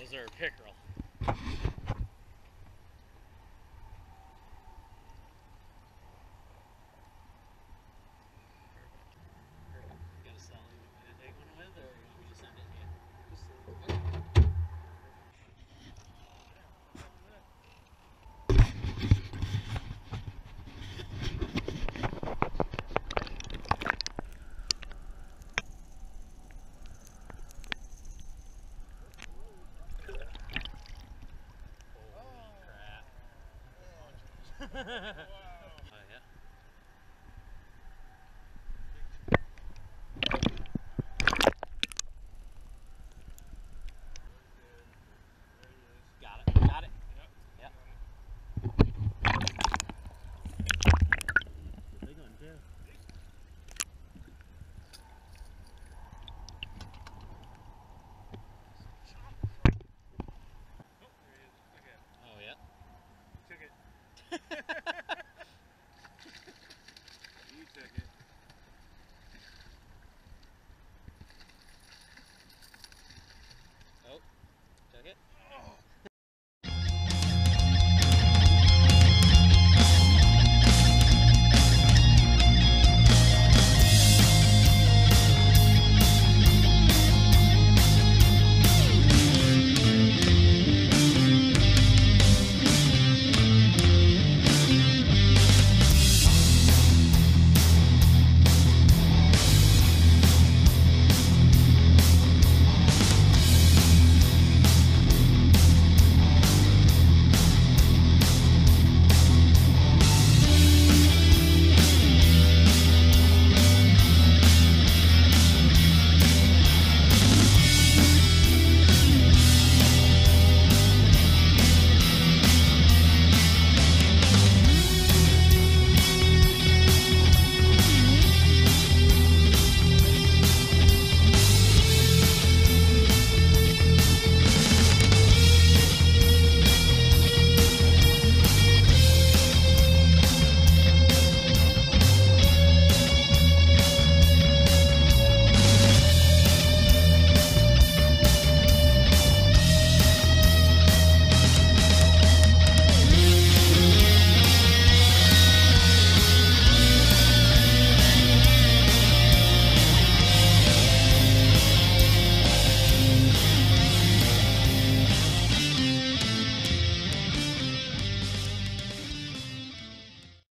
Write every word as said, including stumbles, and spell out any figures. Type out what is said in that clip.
Was there a pickerel? Oh, yeah. Got it, got it. Yep. Yep. Big one, too. Oh, yeah. Took it. You took it. Oh, took it. Oh.